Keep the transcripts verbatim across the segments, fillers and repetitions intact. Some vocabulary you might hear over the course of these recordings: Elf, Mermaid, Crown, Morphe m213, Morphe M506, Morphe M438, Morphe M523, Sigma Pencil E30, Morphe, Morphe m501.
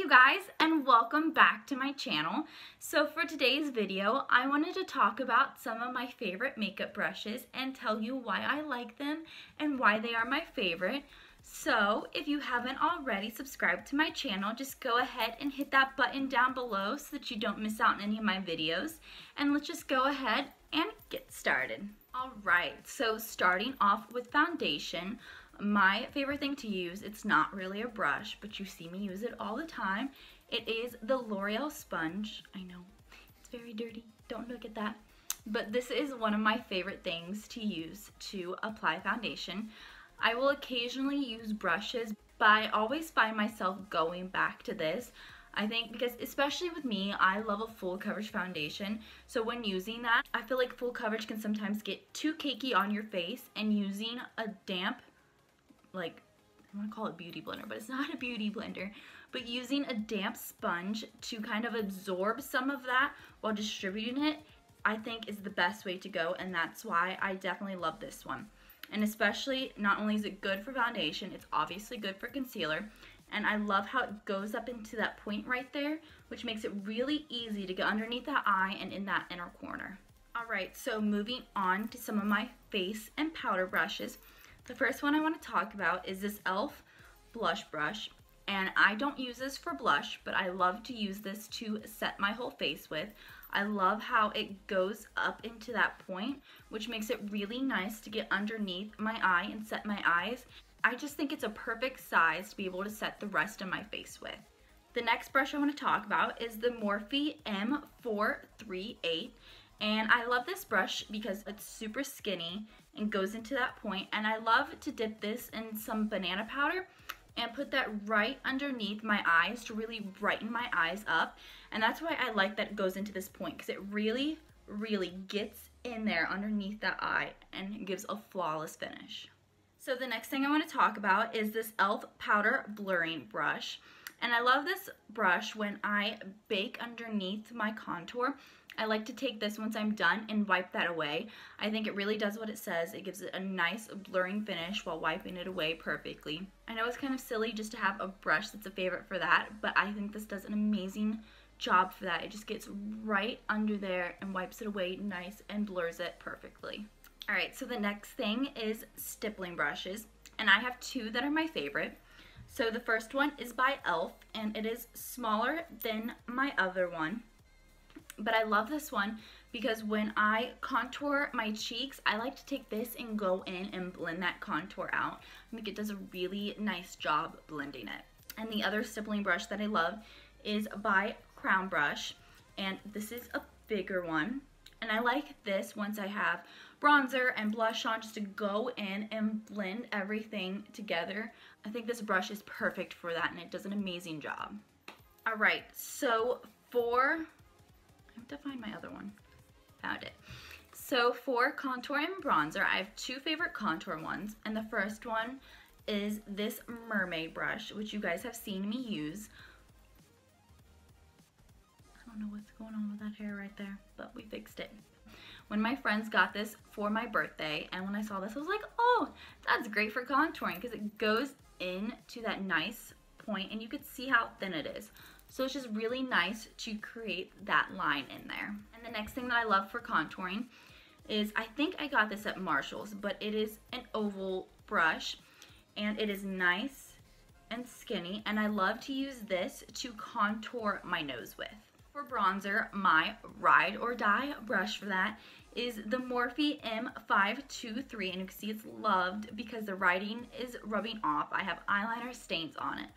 you guys, and welcome back to my channel. So for today's video, I wanted to talk about some of my favorite makeup brushes and tell you why I like them and why they are my favorite. So if you haven't already subscribed to my channel, just go ahead and hit that button down below so that you don't miss out on any of my videos. And let's just go ahead and get started. Alright, so starting off with foundation. My favorite thing to use, it's not really a brush, but you see me use it all the time. It is the L'Oréal sponge. I know, it's very dirty, don't look at that. But this is one of my favorite things to use to apply foundation. I will occasionally use brushes, but I always find myself going back to this. I think because, especially with me, I love a full coverage foundation, so when using that, I feel like full coverage can sometimes get too cakey on your face, and using a damp, like, I want to call it beauty blender, but it's not a beauty blender, but using a damp sponge to kind of absorb some of that while distributing it, I think is the best way to go, and that's why I definitely love this one. And especially, not only is it good for foundation, it's obviously good for concealer, and I love how it goes up into that point right there, which makes it really easy to get underneath that eye and in that inner corner. Alright, so moving on to some of my face and powder brushes. The first one I want to talk about is this Elf blush brush, and I don't use this for blush, but I love to use this to set my whole face with. I love how it goes up into that point, which makes it really nice to get underneath my eye and set my eyes. I just think it's a perfect size to be able to set the rest of my face with. The next brush I want to talk about is the Morphe M four three eight. And I love this brush because it's super skinny and goes into that point. And I love to dip this in some banana powder and put that right underneath my eyes to really brighten my eyes up. And that's why I like that it goes into this point, because it really, really gets in there underneath that eye and gives a flawless finish. So the next thing I want to talk about is this Elf powder blurring brush. And I love this brush when I bake underneath my contour. I like to take this once I'm done and wipe that away. I think it really does what it says. It gives it a nice blurring finish while wiping it away perfectly. I know it's kind of silly just to have a brush that's a favorite for that, but I think this does an amazing job for that. It just gets right under there and wipes it away nice and blurs it perfectly. Alright, so the next thing is stippling brushes, and I have two that are my favorite. So the first one is by Elf, and it is smaller than my other one. But I love this one because when I contour my cheeks, I like to take this and go in and blend that contour out. I think it does a really nice job blending it. And the other stippling brush that I love is by Crown brush, and this is a bigger one. And I like this once I have bronzer and blush on, just to go in and blend everything together. I think this brush is perfect for that, and it does an amazing job. Alright, so for... I have to find my other one. Found it. So for contour and bronzer, I have two favorite contour ones, and the first one is this Mermaid brush, which you guys have seen me use. I don't know what's going on with that hair right there, but we fixed it. When my friends got this for my birthday, and when I saw this, I was like, oh, that's great for contouring, because it goes into that nice point, and you can see how thin it is. So it's just really nice to create that line in there. And the next thing that I love for contouring is, I think I got this at Marshall's, but it is an oval brush, and it is nice and skinny, and I love to use this to contour my nose with. For bronzer, my ride or die brush for that is the Morphe M five two three, and you can see it's loved because the writing is rubbing off. I have eyeliner stains on it.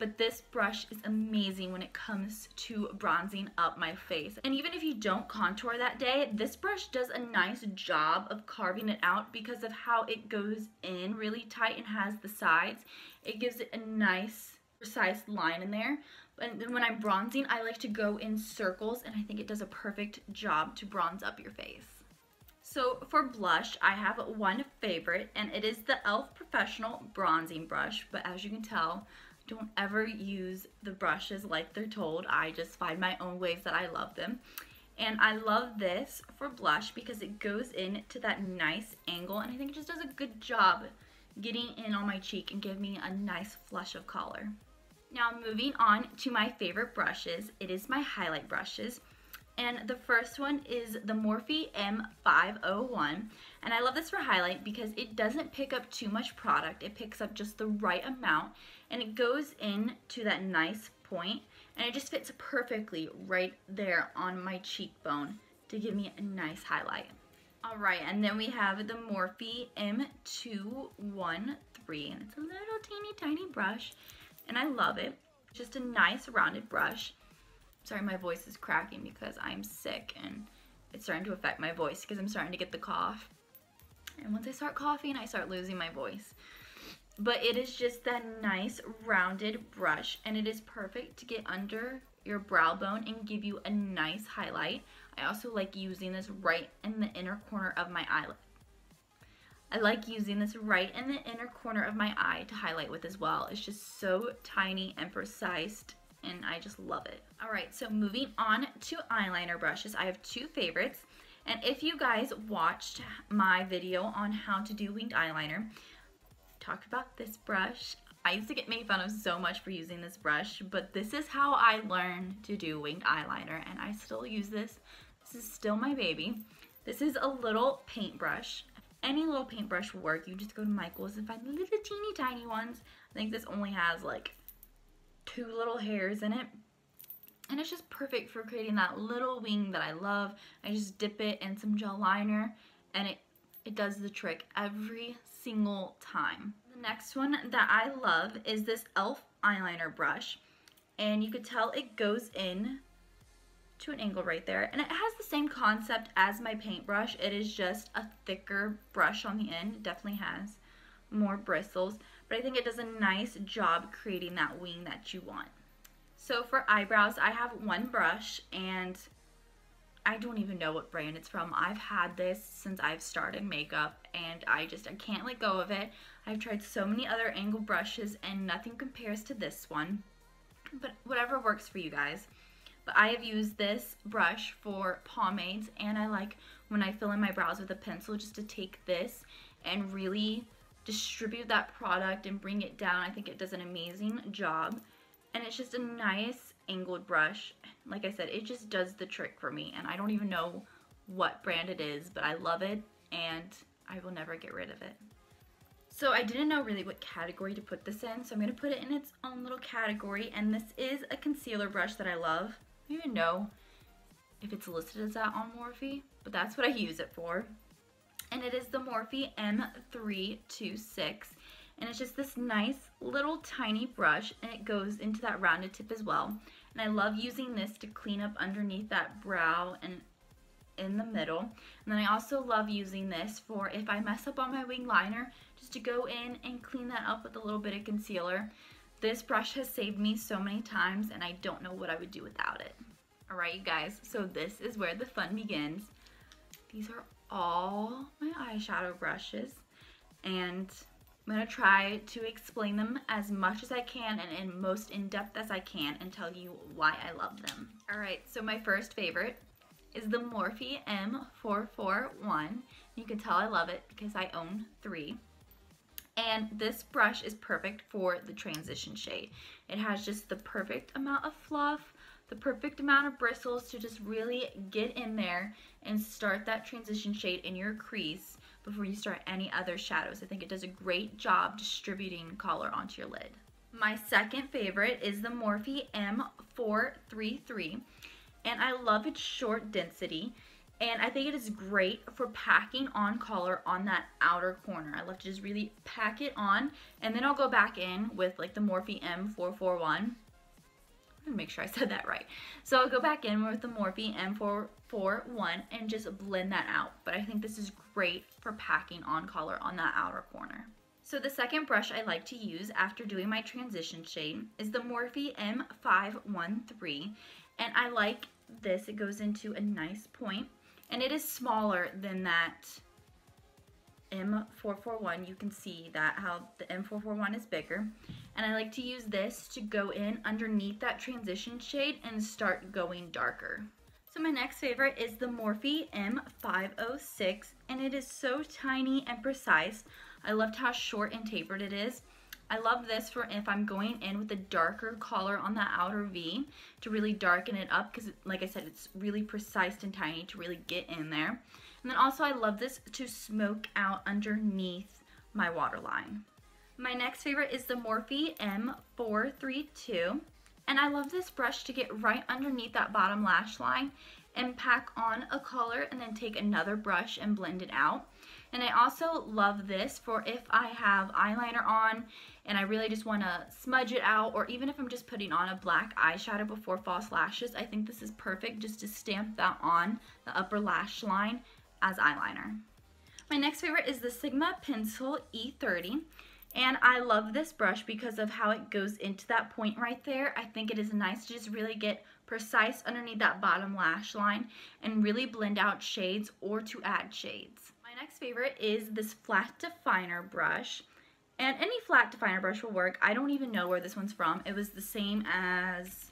But this brush is amazing when it comes to bronzing up my face. And even if you don't contour that day, this brush does a nice job of carving it out because of how it goes in really tight and has the sides. It gives it a nice, precise line in there. And then when I'm bronzing, I like to go in circles, and I think it does a perfect job to bronze up your face. So for blush, I have one favorite, and it is the Elf Professional Bronzing Brush. But as you can tell, don't ever use the brushes like they're told. I just find my own ways that I love them. And I love this for blush because it goes in to that nice angle, and I think it just does a good job getting in on my cheek and give me a nice flush of color. Now moving on to my favorite brushes, it is my highlight brushes. And the first one is the Morphe M five oh one. And I love this for highlight because it doesn't pick up too much product. It picks up just the right amount and it goes in to that nice point and it just fits perfectly right there on my cheekbone to give me a nice highlight. All right, and then we have the Morphe M two one three. And it's a little teeny tiny brush and I love it. Just a nice rounded brush. Sorry, my voice is cracking because I'm sick and it's starting to affect my voice because I'm starting to get the cough. And once I start coughing, I start losing my voice. But it is just that nice rounded brush and it is perfect to get under your brow bone and give you a nice highlight. I also like using this right in the inner corner of my eyelid. I like using this right in the inner corner of my eye to highlight with as well. It's just so tiny and precise, and I just love it. All right, so moving on to eyeliner brushes, I have two favorites. And if you guys watched my video on how to do winged eyeliner, talked about this brush. I used to get made fun of so much for using this brush, but this is how I learned to do winged eyeliner, and I still use this. This is still my baby. This is a little paintbrush. Any little paintbrush will work. You just go to Michael's and find the little teeny tiny ones. I think this only has like two little hairs in it, and it's just perfect for creating that little wing that I love. I just dip it in some gel liner and it it does the trick every single time. The next one that I love is this Elf eyeliner brush, and you could tell it goes in to an angle right there, and it has the same concept as my paintbrush. It is just a thicker brush on the end. It definitely has more bristles, but I think it does a nice job creating that wing that you want. So for eyebrows, I have one brush, and I don't even know what brand it's from. I've had this since I've started makeup, and I just I can't let go of it. I've tried so many other angle brushes and nothing compares to this one, but whatever works for you guys. But I have used this brush for pomades, and I like when I fill in my brows with a pencil just to take this and really distribute that product and bring it down. I think it does an amazing job, and it's just a nice angled brush. Like I said, it just does the trick for me, and I don't even know what brand it is, but I love it and I will never get rid of it. So I didn't know really what category to put this in, so I'm going to put it in its own little category, and this is a concealer brush that I love. I don't even know if it's listed as that on Morphe, but that's what I use it for. And it is the Morphe M three twenty-six, and it's just this nice little tiny brush, and it goes into that rounded tip as well. And I love using this to clean up underneath that brow and in the middle. And then I also love using this for if I mess up on my wing liner, just to go in and clean that up with a little bit of concealer. This brush has saved me so many times, and I don't know what I would do without it. All right, you guys, so this is where the fun begins. These are all my eyeshadow brushes, and I'm going to try to explain them as much as I can and in most in-depth as I can and tell you why I love them. Alright, so my first favorite is the Morphe M four forty-one. You can tell I love it because I own three. And this brush is perfect for the transition shade. It has just the perfect amount of fluff, the perfect amount of bristles to just really get in there and start that transition shade in your crease before you start any other shadows. I think it does a great job distributing color onto your lid. My second favorite is the Morphe M four thirty-three, and I love its short density, and I think it is great for packing on color on that outer corner. I love to just really pack it on, and then I'll go back in with like the Morphe M four forty-one. Make sure I said that right. So I'll go back in with the Morphe M four forty-one and just blend that out. But I think this is great for packing on color on that outer corner. So the second brush I like to use after doing my transition shade is the Morphe M five thirteen. And I like this. It goes into a nice point, and it is smaller than that M four forty-one. You can see that how the M four forty-one is bigger, and I like to use this to go in underneath that transition shade and start going darker. So my next favorite is the Morphe M five oh six, and it is so tiny and precise. I loved how short and tapered it is. I love this for if I'm going in with a darker color on that outer V to really darken it up, because like I said, it's really precise and tiny to really get in there. And then also I love this to smoke out underneath my waterline. My next favorite is the Morphe M four thirty-two, and I love this brush to get right underneath that bottom lash line and pack on a color and then take another brush and blend it out. And I also love this for if I have eyeliner on and I really just want to smudge it out, or even if I'm just putting on a black eyeshadow before false lashes, I think this is perfect just to stamp that on the upper lash line as eyeliner. My next favorite is the Sigma Pencil E thirty, and I love this brush because of how it goes into that point right there. I think it is nice to just really get precise underneath that bottom lash line and really blend out shades or to add shades. My next favorite is this flat definer brush, and any flat definer brush will work. I don't even know where this one's from. It was the same as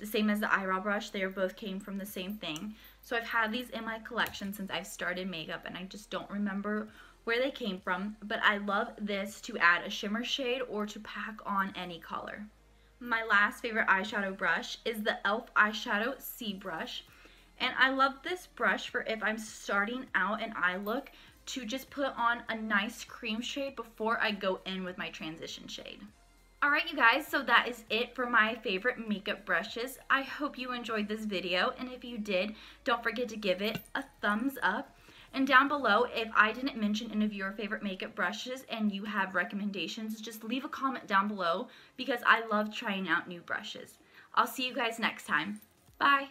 the same as the eyebrow brush. They both came from the same thing. So I've had these in my collection since I've started makeup, and I just don't remember where they came from, but I love this to add a shimmer shade or to pack on any color. My last favorite eyeshadow brush is the Elf eyeshadow C brush. And I love this brush for if I'm starting out an eye look to just put on a nice cream shade before I go in with my transition shade. Alright you guys, so that is it for my favorite makeup brushes. I hope you enjoyed this video, and if you did, don't forget to give it a thumbs up. And down below, if I didn't mention any of your favorite makeup brushes and you have recommendations, just leave a comment down below because I love trying out new brushes. I'll see you guys next time. Bye!